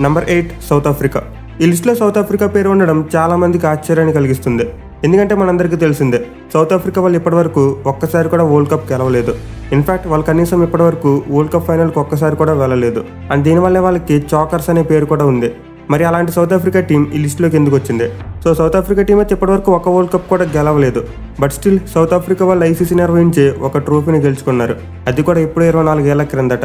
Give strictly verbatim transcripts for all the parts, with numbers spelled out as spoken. Number eight south Africa. ఈ లిస్టులో south Africa పేరు ఉండడం చాలా మందికి ఆశ్చర్యాన్ని కలిగిస్తుంది. ఎందుకంటే మనందరికీ తెలిసిందే, సౌత్ అఫ్రికా వాళ్ళు ఇప్పటివరకు ఒక్కసారి కూడా వరల్డ్ కప్ గెలవలేదు. ఇన్ఫాక్ట్ వాళ్ళు కనీసం ఇప్పటివరకు వరల్డ్ కప్ ఫైనల్కి ఒక్కసారి కూడా వెళ్ళలేదు. అండ్ దీనివల్లే వాళ్ళకి చాకర్స్ అనే పేరు కూడా ఉంది. మరి అలాంటి సౌత్ అఫ్రికా టీం ఈ లిస్టులోకి ఎందుకు వచ్చింది? సో సౌత్ అఫ్రికా టీం అయితే ఇప్పటివరకు ఒక వరల్డ్ కప్ కూడా గెలవలేదు. బట్ స్టిల్ సౌత్ అఫ్రికా వాళ్ళు ఐసీసీ నిర్వహించే ఒక ట్రోఫీని గెలుచుకున్నారు. అది కూడా ఇప్పుడు ఇరవై నాలుగేళ్ల క్రిందట.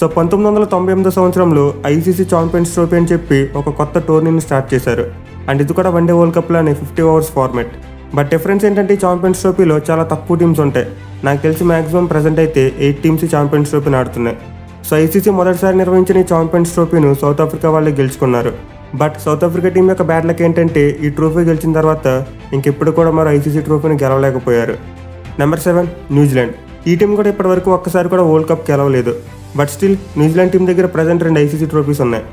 సో పంతొమ్మిది వందల తొంభై ఎనిమిదో సంవత్సరంలో ఐసీసీ ఛాంపియన్స్ ట్రోఫీ అని చెప్పి ఒక కొత్త టోర్నీని స్టార్ట్ చేశారు. అండ్ ఇది కూడా వన్డే వరల్డ్ కప్ లానే fifty overs format. But difference ఏంటంటే ఛాంపియన్స్ ట్రోఫీలో చాలా తక్కువ టీమ్స్ ఉంటాయి. నాకు తెలిసి మాక్సిమం ప్రజెంట్ అయితే ఎయిట్ టీమ్స్ ఈ ఛాంపియన్స్ ట్రోఫీని ఆడుతున్నాయి. సో ఐసీసీ మొదటిసారి నిర్వహించిన ఈ ఛాంపియన్స్ ట్రోఫీను సౌత్ ఆఫ్రికా వాళ్ళే గెలుచుకున్నారు. బట్ సౌత్ ఆఫ్రికా టీం యొక్క బ్యాడ్ లక్ ఏంటంటే ఈ ట్రోఫీ గెలిచిన తర్వాత ఇంకెప్పుడు కూడా మరో ఐసీసీ ట్రోఫీని గెలవలేకపోయారు. Number seven New Zealand. ఈ టీం కూడా ఇప్పటివరకు ఒక్కసారి కూడా వరల్డ్ కప్ గెలవలేదు. బట్ స్టిల్ న్యూజిలాండ్ టీం దగ్గర ప్రజెంట్ రెండు ఐసీసీ ట్రోఫీస్ ఉన్నాయి.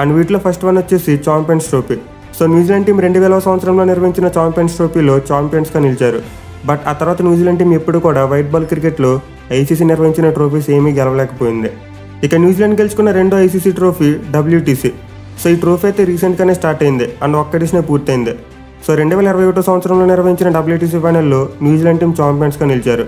అండ్ వీటిలో ఫస్ట్ వన్ వచ్చేసి champions trophy. So New Zealand team రెండు వేల సంవత్సరంలో నిర్వహించిన ఛాంపియన్స్ ట్రోఫీలో ఛాంపియన్స్గా నిలిచారు. బట్ ఆ తర్వాత న్యూజిలాండ్ టీం ఎప్పుడు కూడా వైట్ బాల్ క్రికెట్లో ఐసీసీ నిర్వహించిన ట్రోఫీస్ ఏమీ గెలవలేకపోయింది. ఇక న్యూజిలాండ్ గెలుచుకున్న రెండో ఐసీసీ ట్రోఫీ డబ్ల్యూటీసీ. సో ఈ ట్రోఫీ అయితే రీసెంట్గానే స్టార్ట్ అయింది అండ్ ఒక్క డిషనే పూర్తయింది. సో రెండు వేల ఇరవై ఒకటో సంవత్సరంలో నిర్వహించిన డబ్ల్యూటీసీ ఫైనల్లో న్యూజిలాండ్ టీం ఛాంపియన్స్గా నిలిచారు.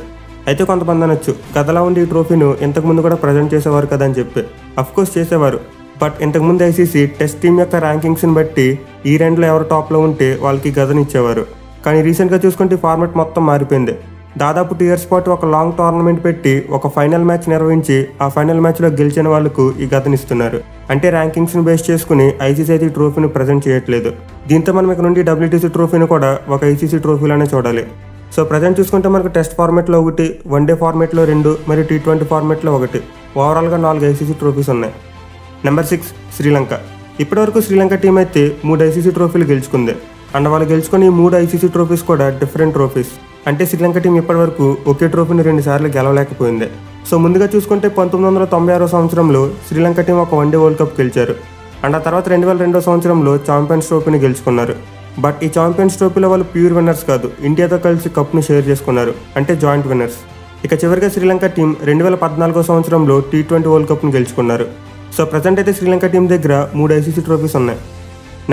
అయితే కొంతమంది అనొచ్చు, గతలా ఉండి ఈ ట్రోఫీను ఇంతకుముందు కూడా ప్రజెంట్ చేసేవారు కదా అని చెప్పి. అఫ్కోర్స్ చేసేవారు. బట్ ఇంతకుముందు ఐసీసీ టెస్ట్ టీం యొక్క ర్యాంకింగ్స్ని బట్టి ఈ రెండులో ఎవరు టాప్లో ఉంటే వాళ్ళకి గతని ఇచ్చేవారు. కానీ రీసెంట్గా చూసుకుంటే ఫార్మాట్ మొత్తం మారిపోయింది. దాదాపు టూ ఇయర్స్ పాటు ఒక లాంగ్ టోర్నమెంట్ పెట్టి ఒక ఫైనల్ మ్యాచ్ నిర్వహించి ఆ ఫైనల్ మ్యాచ్లో గెలిచిన వాళ్ళకు ఈ గతని ఇస్తున్నారు. అంటే ర్యాంకింగ్స్ని బేస్ చేసుకుని ఐసీసీ అయితే ఈ ట్రోఫీని ప్రజెంట్ చేయట్లేదు. దీంతో మనం ఇక్కడ నుండి డబ్ల్యూటీసీ ట్రోఫీని కూడా ఒక ఐసీసీ ట్రోఫీలోనే చూడాలి. సో ప్రజెంట్ చూసుకుంటే మనకు టెస్ట్ ఫార్మాట్లో ఒకటి, వన్డే ఫార్మాట్లో రెండు, మరి టీ ట్వంటీ ఫార్మాట్లో ఒకటి, ఓవరాల్గా నాలుగు ఐసీసీ ట్రోఫీస్ ఉన్నాయి. Number six Sri Lanka. ఇప్పటివరకు శ్రీలంక టీం అయితే మూడు ఐసీసీ ట్రోఫీలు గెలుచుకుంది. అండ్ వాళ్ళు గెలుచుకుని మూడు ఐసీసీ ట్రోఫీస్ కూడా డిఫరెంట్ ట్రోఫీస్. అంటే శ్రీలంక టీం ఇప్పటివరకు ఒకే ట్రోఫీని రెండుసార్లు గెలవలేకపోయింది. సో ముందుగా చూసుకుంటే పంతొమ్మిది వందల తొంభై ఆరో సంవత్సరంలో శ్రీలంక టీం ఒక వన్డే వరల్డ్ కప్ గెలిచారు. అండ్ ఆ తర్వాత రెండు వేల రెండో సంవత్సరంలో ఛాంపియన్స్ ట్రోఫీని గెలుచుకున్నారు. బట్ ఈ ఛాంపియన్స్ ట్రోఫీలో వాళ్ళు ప్యూర్ విన్నర్స్ కాదు, ఇండియాతో కలిసి కప్ను షేర్ చేసుకున్నారు. అంటే జాయింట్ విన్నర్స్. ఇక చివరిగా శ్రీలంక టీం రెండు వేల పద్నాలుగో సంవత్సరంలో టీ ట్వంటీ వరల్డ్ కప్ను గెలుచుకున్నారు. సో ప్రజెంట్ అయితే శ్రీలంక టీం దగ్గర మూడు ఐసీసీ ట్రోఫీస్ ఉన్నాయి.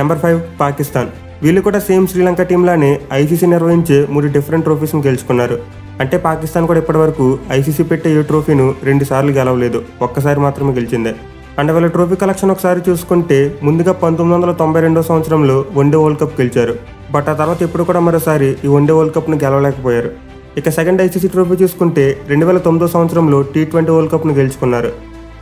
Number five Pakistan. వీళ్ళు కూడా సేమ్ శ్రీలంక టీంలానే ఐసీసీ నిర్వహించే మూడు డిఫరెంట్ ట్రోఫీస్ను గెలుచుకున్నారు. అంటే పాకిస్తాన్ కూడా ఇప్పటివరకు ఐసీసీ పెట్టే ఏ ట్రోఫీను రెండుసార్లు గెలవలేదు, ఒక్కసారి మాత్రమే గెలిచిందే. అండ్ వాళ్ళ ట్రోఫీ కలెక్షన్ ఒకసారి చూసుకుంటే ముందుగా పంతొమ్మిది వందల తొంభై రెండో సంవత్సరంలో వన్డే వరల్డ్ కప్ గెలిచారు. బట్ ఆ తర్వాత ఎప్పుడు కూడా మరోసారి ఈ వన్డే వరల్డ్ కప్ను గెలవలేకపోయారు. ఇక సెకండ్ ఐసీసీ ట్రోఫీ చూసుకుంటే రెండు వేల తొమ్మిదో సంవత్సరంలో టీ ట్వంటీ వరల్డ్ కప్ను గెలుచుకున్నారు.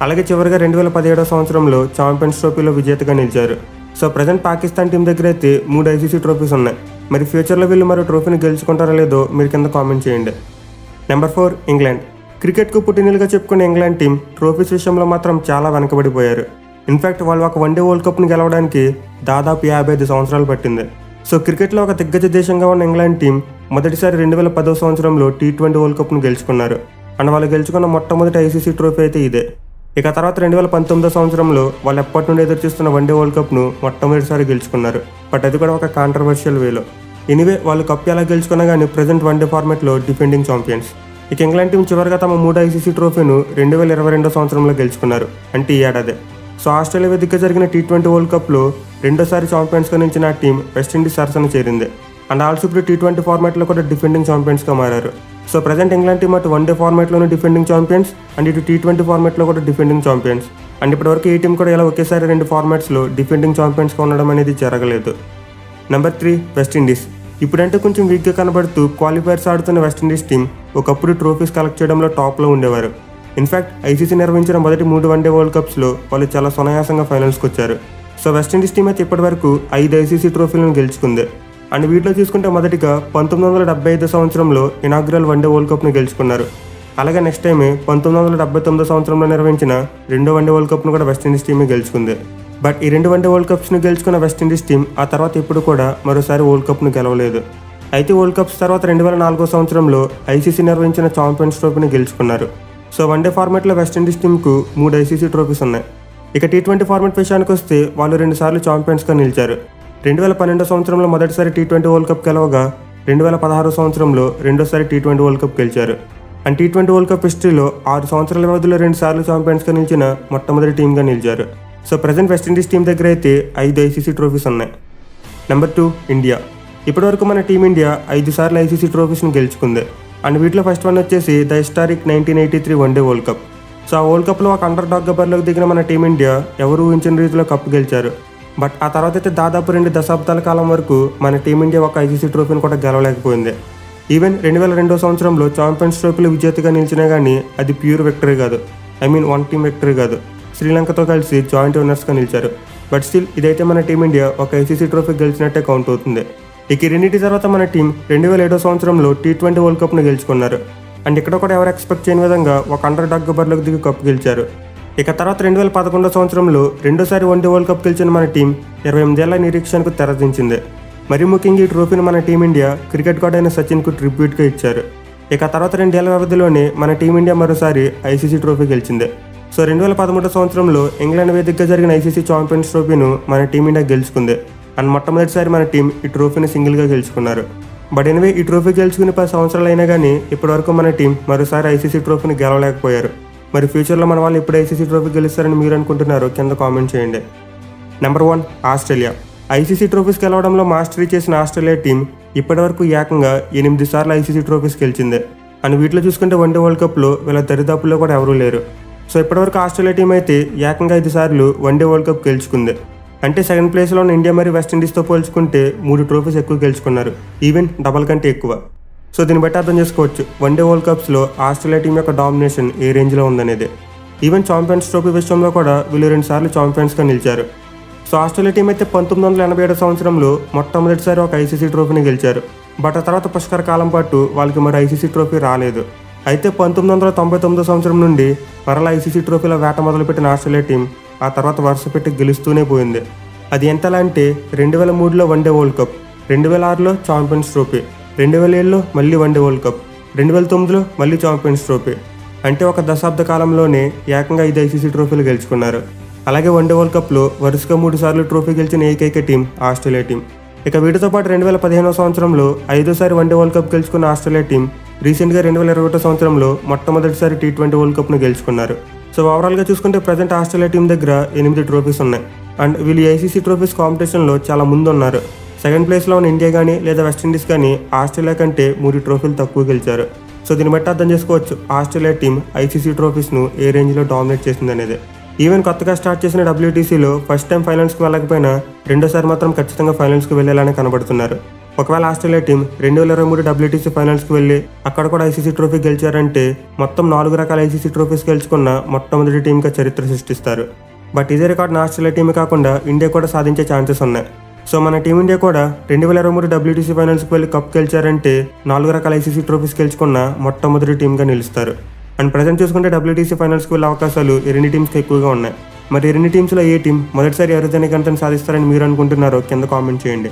అలాగే చివరిగా రెండు వేల పదిహేడో సంవత్సరంలో ఛాంపియన్స్ ట్రోఫీలో విజేతగా నిలిచారు. సో ప్రజెంట్ పాకిస్తాన్ టీం దగ్గర అయితే మూడు ఐసీసీ ట్రోఫీస్ ఉన్నాయి. మరి ఫ్యూచర్లో వీళ్ళు మరో ట్రోఫీని గెలుచుకుంటారో లేదో మీరు కింద కామెంట్ చేయండి. Number four England. క్రికెట్కు పుట్టినలుగా చెప్పుకునే ఇంగ్లాండ్ టీం ట్రోఫీస్ విషయంలో మాత్రం చాలా వెనకబడిపోయారు. ఇన్ఫ్యాక్ట్ వాళ్ళు ఒక వన్డే వరల్డ్ కప్ను గెలవడానికి దాదాపు యాభై ఐదు సంవత్సరాలు పట్టింది. సో క్రికెట్లో ఒక దిగ్గజ దేశంగా ఉన్న ఇంగ్లాండ్ టీం మొదటిసారి రెండు వేల పదో సంవత్సరంలో టీ ట్వంటీ వరల్డ్ కప్ను గెలుచుకున్నారు. అండ్ వాళ్ళు గెలుచుకున్న మొట్టమొదటి ఐసీసీ ట్రోఫీ అయితే ఇదే. ఇక తర్వాత రెండు వేల పంతొమ్మిదో సంవత్సరంలో వాళ్ళు ఎప్పటి నుండి ఎదురు చూస్తున్న వన్డే వరల్డ్ కప్ను మొట్టమొదటిసారి గెలుచుకున్నారు. బట్ అది కూడా ఒక కాంట్రవర్షియల్ వేలో. ఎనివే వాళ్ళు కప్ ఎలా గెలుచుకున్నా కానీ ప్రజెంట్ వన్డే ఫార్మాట్లో డిఫెండింగ్ ఛాంపియన్స్. ఇక ఇంగ్లాండ్ టీం చివరిగా తమ మూడు ఐసీసీ ట్రోఫీను రెండు వేల ఇరవై రెండో సంవత్సరంలో గెలుచుకున్నారు. అంటే ఈ ఏడాది. సో ఆస్ట్రేలియా వేదికగా జరిగిన టీ ట్వంటీ వరల్డ్ కప్లో రెండోసారి ఛాంపియన్స్గా నిలిచిన టీం వెస్టిండీస్ సరసన చేరింది. అండ్ ఆల్సో ఇప్పుడు టీ ట్వంటీ ఫార్మాట్లో కూడా డిఫెండింగ్ ఛాంపియన్స్గా మారారు. సో ప్రజెంట్ ఇంగ్లాండ్ టీం అటు వన్డే ఫార్మాట్లోనూ డిఫెండింగ్ ఛాంపియన్స్ అండ్ ఇటు టీ ట్వంటీ ఫార్మాట్లో కూడా డిఫెండింగ్ ఛాంపియన్స్. అండ్ ఇప్పటివరకు ఈ టీం కూడా ఇలా ఒకేసారి రెండు ఫార్మాట్స్లో డిఫెండింగ్ ఛాంపియన్స్గా ఉండడం అనేది జరగలేదు. Number three West Indies. ఇప్పుడంటే కొంచెం వీక్గా కనబడుతూ క్వాలిఫైర్స్ ఆడుతున్న వెస్టిండీస్ టీం ఒకప్పుడు ట్రోఫీస్ కలెక్ట్ చేయడంలో టాప్లో ఉండేవారు. ఇన్ఫ్యాక్ట్ ఐసీసీ నిర్వహించిన మొదటి మూడు వన్డే వరల్డ్ కప్స్లో వాళ్ళు చాలా సునాయాసంగా ఫైనల్స్కి వచ్చారు. సో వెస్టిండీస్ టీం అయితే ఇప్పటివరకు ఐదు ఐసీసీ ట్రోఫీలను గెలుచుకుంది. అండ్ వీటిలో చూసుకుంటే మొదటిగా పంతొమ్మిది వందల డెబ్బై ఐదో సంవత్సరంలో ఇనాగ్రల్ వన్డే వరల్డ్ కప్ను గెలుచుకున్నారు. అలాగే నెక్స్ట్ టైమే పంతొమ్మిది వందల డెబ్బై తొమ్మిదో సంవత్సరంలో నిర్వహించిన రెండో వన్డే వరల్డ్ కప్ను కూడా వెస్టిండీస్ టీమే గెలుచుకుంది. బట్ ఈ రెండు వన్డే వరల్డ్ కప్స్ను గెలుచుకున్న వెస్టిండీస్ టీం ఆ తర్వాత ఇప్పుడు కూడా మరోసారి వరల్డ్ కప్ను గెలవలేదు. అయితే వరల్డ్ కప్స్ తర్వాత రెండు వేల నాలుగో సంవత్సరంలో ఐసీసీ నిర్వహించిన ఛాంపియన్స్ ట్రోఫీని గెలుచుకున్నారు. సో వన్డే ఫార్మాట్లో వెస్టిండీస్ టీంకు మూడు ఐసీసీ ట్రోఫీస్ ఉన్నాయి. ఇక టీ ట్వంటీ ఫార్మాట్ విషయానికి వస్తే వాళ్ళు రెండుసార్లు ఛాంపియన్స్గా నిలిచారు. రెండు వేల పన్నెండో సంవత్సరంలో మొదటిసారి టీ ట్వంటీ వరల్డ్ కప్ గెలవగా రెండు వేల పదహారో సంవత్సరంలో రెండోసారి టీ ట్వంటీ వరల్డ్ కప్ గెలిచారు. And T twenty world cup హిస్టరీలో ఆరు సంవత్సరాల వ్యవధిలో రెండుసార్లు ఛాంపియన్స్గా నిలిచిన మొట్టమొదటి టీంగా నిలిచారు. సో ప్రెజెంట్ వెస్టిండీస్ టీం దగ్గర అయితే ఐదు ఐసీసీ ట్రోఫీస్ ఉన్నాయి. Number two India. ఇప్పటివరకు మన టీమిండియా ఐదు సార్లు ఐసీసీ ట్రోఫీస్ని గెలుచుకుంది. అండ్ వీటిలో ఫస్ట్ వన్ వచ్చేసి the historic nineteen eighty three one day world cup. So ఆ వరల్డ్ కప్లో ఒక అండర్ డాగ్ బరిలోకి దిగిన మన టీమిండియా ఎవరు ఊహించిన రీతిలో కప్పు గెలిచారు. బట్ ఆ తర్వాత అయితే దాదాపు రెండు దశాబ్దాల కాలం వరకు మన టీమిండియా ఒక ఐసీసీ ట్రోఫీని కూడా గెలవలేకపోయింది. ఈవెన్ రెండు వేల రెండో సంవత్సరంలో ఛాంపియన్స్ ట్రోఫీలో విజేతగా నిలిచినా కానీ అది ప్యూర్ విక్టరీ కాదు, I mean one team victory కాదు. శ్రీలంకతో కలిసి జాయింట్ ఓనర్స్గా నిలిచారు. బట్ స్టిల్ ఇదైతే మన టీమిండియా ఒక ఐసీసీ ట్రోఫీ గెలిచినట్టే కౌంట్ అవుతుంది. ఇక రెండింటి తర్వాత మన టీం రెండు వేల ఏడో సంవత్సరంలో టీ ట్వంటీ వరల్డ్ కప్ను గెలుచుకున్నారు. అండ్ ఇక్కడ కూడా ఎవరు ఎక్స్పెక్ట్ చేయని విధంగా ఒక అండర్ డాగ్ బరిలోకి దిగి కప్పు గెలిచారు. ఇక తర్వాత రెండు వేల పదకొండో సంవత్సరంలో రెండోసారి వన్డే వరల్డ్ కప్ గెలిచిన మన టీం ఇరవై ఎనిమిదేళ్ల నిరీక్షణకు తెరదించింది. మరీ ముఖ్యంగా ఈ ట్రోఫీని మన టీమిండియా క్రికెట్ గాడ్ అయిన సచిన్కు ట్రిబ్యూట్గా ఇచ్చారు. ఇక తర్వాత రెండేళ్ల వ్యవధిలోనే మన టీమిండియా మరోసారి ఐసీసీ ట్రోఫీ గెలిచింది. సో రెండు వేల పదమూడో సంవత్సరంలో ఇంగ్లాండ్ వేదికగా జరిగిన ఐసీసీ ఛాంపియన్స్ ట్రోఫీను మన టీమిండియా గెలుచుకుంది. అండ్ మొట్టమొదటిసారి మన టీం ఈ ట్రోఫీని సింగిల్గా గెలుచుకున్నారు. బట్ ఎనివే ఈ ట్రోఫీ గెలుచుకుని పది సంవత్సరాలు అయినా కానీ ఇప్పటివరకు మన టీం మరోసారి ఐసీసీ ట్రోఫీని గెలవలేకపోయారు. మరి ఫ్యూచర్లో మన వాళ్ళు ఎప్పుడు ఐసీసీ ట్రోఫీ గెలుస్తారని మీరు అనుకుంటున్నారో కింద కామెంట్ చేయండి. Number one Australia. ICC trophies గెలవడంలో మాస్టరీ చేసిన ఆస్ట్రేలియా టీం ఇప్పటివరకు ఏకంగా ఎనిమిది సార్లు ఐసీసీ ట్రోఫీస్ గెలిచింది. అండ్ వీటిలో చూసుకుంటే వన్డే వరల్డ్ కప్లో వీళ్ళ దరిదాపుల్లో కూడా ఎవరూ లేరు. సో ఇప్పటివరకు ఆస్ట్రేలియా టీం అయితే ఏకంగా ఐదు సార్లు వన్డే వరల్డ్ కప్ గెలుచుకుంది. అంటే సెకండ్ ప్లేస్లో ఉన్న ఇండియా మరియు వెస్టిండీస్తో పోల్చుకుంటే మూడు ట్రోఫీస్ ఎక్కువ గెలుచుకున్నారు, ఈవెన్ డబల్ కంటే ఎక్కువ. సో దీన్ని బట్టి అర్థం చేసుకోవచ్చు వన్డే వరల్డ్ కప్స్లో ఆస్ట్రేలియా టీం యొక్క డామినేషన్ ఏ రేంజ్లో ఉందనేది. ఈవెన్ ఛాంపియన్స్ ట్రోఫీ విషయంలో కూడా వీళ్ళు రెండు సార్లు ఛాంపియన్స్గా నిలిచారు. సో ఆస్ట్రేలియా టీం అయితే పంతొమ్మిది వందల ఎనభై ఏడో సంవత్సరంలో మొట్టమొదటిసారి ఒక ఐసీసీ ట్రోఫీని గెలిచారు. బట్ ఆ తర్వాత పుష్కర కాలం పాటు వాళ్ళకి మరి ఐసీసీ ట్రోఫీ రాలేదు. అయితే పంతొమ్మిది వందల తొంభై తొమ్మిదో సంవత్సరం నుండి మరలా ఐసీసీ ట్రోఫీలో వేట మొదలుపెట్టిన ఆస్ట్రేలియా టీం ఆ తర్వాత వరుస పెట్టి గెలుస్తూనే పోయింది. అది ఎంతలా అంటే రెండు వేల మూడులో వన్డే వరల్డ్ కప్, రెండు వేల ఆరులో ఛాంపియన్స్ ట్రోఫీ, రెండు వేల ఏడులో మళ్ళీ వన్డే వరల్డ్ కప్, రెండు వేల తొమ్మిదిలో మళ్ళీ ఛాంపియన్స్ ట్రోఫీ. అంటే ఒక దశాబ్ద కాలంలోనే ఏకంగా ఐదు ఐసీసీ ట్రోఫీలు గెలుచుకున్నారు. అలాగే వన్డే వరల్డ్ కప్లో వరుసగా మూడు సార్లు ట్రోఫీ గెలిచిన ఏకైక టీం ఆస్ట్రేలియా టీం. ఇక వీటితో పాటు రెండు వేల పదిహేనో సంవత్సరంలో ఐదోసారి వన్డే వరల్డ్ కప్ గెలుచుకున్న ఆస్ట్రేలియా టీం రీసెంట్గా రెండు వేల ఇరవై ఒకటో సంవత్సరంలో మొట్టమొదటిసారి టీ ట్వంటీ వరల్డ్ కప్ను గెలుచుకున్నారు. సో ఓవరాల్గా చూసుకుంటే ప్రజెంట్ ఆస్ట్రేలియా టీం దగ్గర ఎనిమిది ట్రోఫీస్ ఉన్నాయి. అండ్ వీళ్ళు ఐసీసీ ట్రోఫీస్ కాంపిటీషన్లో చాలా ముందు ఉన్నారు. సెకండ్ ప్లేస్లో ఉన్న ఇండియా కానీ లేదా వెస్టిండీస్ కానీ ఆస్ట్రేలియా కంటే మూడు ట్రోఫీలు తక్కువ గెలిచారు. సో దీన్ని బట్టి అర్థం చేసుకోవచ్చు ఆస్ట్రేలియా టీం ఐసీసీ ట్రోఫీస్ను ఏ రేంజ్లో డామినేట్ చేసింది అనేది. ఈవెన్ కొత్తగా స్టార్ట్ చేసిన డబ్ల్యూటీసీలో ఫస్ట్ టైం ఫైనల్స్కి వెళ్ళకపోయినా రెండోసారి మాత్రం ఖచ్చితంగా ఫైనల్స్కి వెళ్ళేలానే కనబడుతున్నారు. ఒకవేళ ఆస్ట్రేలియా టీం రెండు వేల ఇరవై మూడు డబ్ల్యూటీసీ ఫైనల్స్కి వెళ్ళి అక్కడ కూడా ఐసీసీ ట్రోఫీ గెలిచారంటే మొత్తం నాలుగు రకాల ఐసీసీ ట్రోఫీస్ గెలుచుకున్న మొట్టమొదటి టీంగా చరిత్ర సృష్టిస్తారు. బట్ ఇదే రికార్డును ఆస్ట్రేలియా టీం కాకుండా ఇండియా కూడా సాధించే ఛాన్సెస్ ఉన్నాయి. సో మన టీమిండియా కూడా రెండు వేల ఇరవై మూడు డబ్ల్యూటీసీ ఫైనల్స్కి వెళ్ళి కప్ గెలిచారంటే నాలుగు రకాల ఐసీసీ ట్రోఫీస్ గెలుచుకున్న మొట్టమొదటి టీంగా నిలుస్తారు. అండ్ ప్రజెంట్ చూసుకుంటే డబ్ల్యూటీసీ ఫైనల్స్కి వెళ్ళే అవకాశాలు ఈ రెండు టీమ్స్కి ఎక్కువగా ఉన్నాయి. మరి ఈ రెండు టీమ్స్లో ఏ టీం మొదటిసారి ఎవరిదైనా గంటను సాధిస్తారని మీరు అనుకుంటున్నారో కింద కామెంట్ చేయండి.